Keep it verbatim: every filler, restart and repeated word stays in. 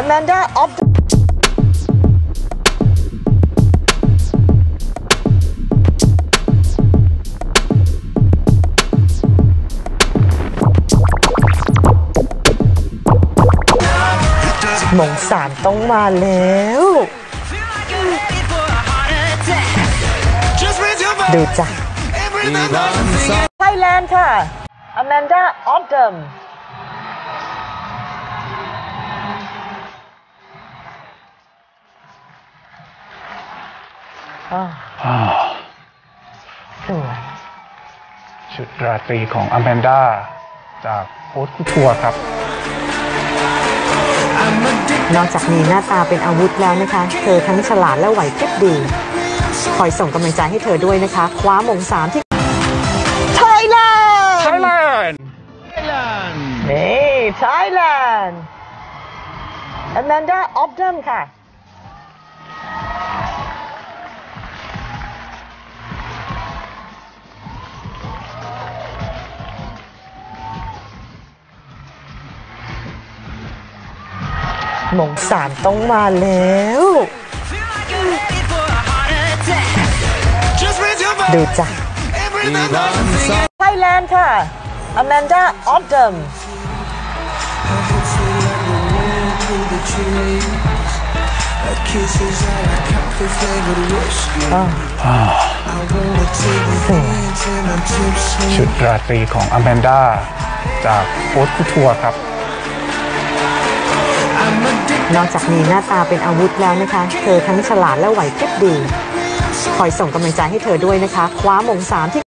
Amanda Obdam. Mong San ต้องมาแล้วดูจ้ะไทยแลนด์ค่ะ Amanda Obdamชุดราตรีของอแมนด้าจากโค้ชทัวร์ครับนอกจากมีหน้าตาเป็นอาวุธแล้วนะคะเธอทั้งฉลาดและไหวพริบดีคอยส่งกำลังใจให้เธอด้วยนะคะคว้ามงสามที่ไทยแลนด์ไทยแลนด์ไทยแลนด์นี่ไทยแลนด์อแมนด้าออฟเดมค่ะมงสามต้องมาแล้วดูจ้ะไทยแลนด์ค่ะ Amanda Obdam ชุดราตรีของ Amanda จากโค้ชทัวร์ครับนอกจากมีหน้าตาเป็นอาวุธแล้วนะคะเธอทั้งฉลาดและไหวพริบดีคอยส่งกำลังใจให้เธอด้วยนะคะคว้ามงสามที่